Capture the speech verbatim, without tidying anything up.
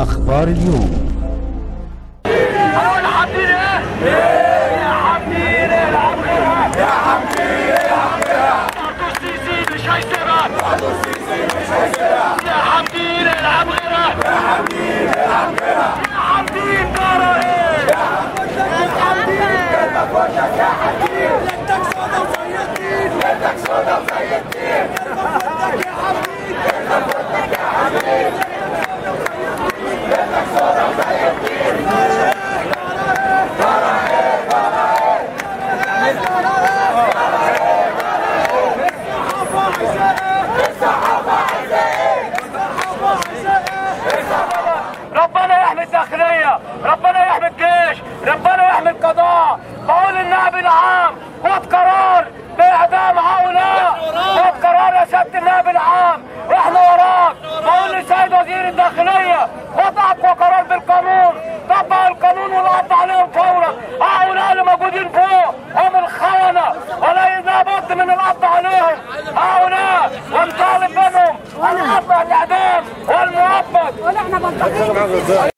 أخبار اليوم. ربنا يحمي الداخلية، ربنا يحمي الجيش، ربنا يحمي القضاء. بقول للنائب العام خد قرار بإعدام هؤلاء، خد قرار يا سيادة النائب العام، احنا وراك. بقول للسيد وزير الداخلية خد أقوى قرار بالقانون، طبق القانون والقبض عليهم فورا. هؤلاء اللي موجودين فوق هم الخونة ولا لابد من القبض عليهم. هؤلاء ونطالب منهم القبض والإعدام والمؤبد.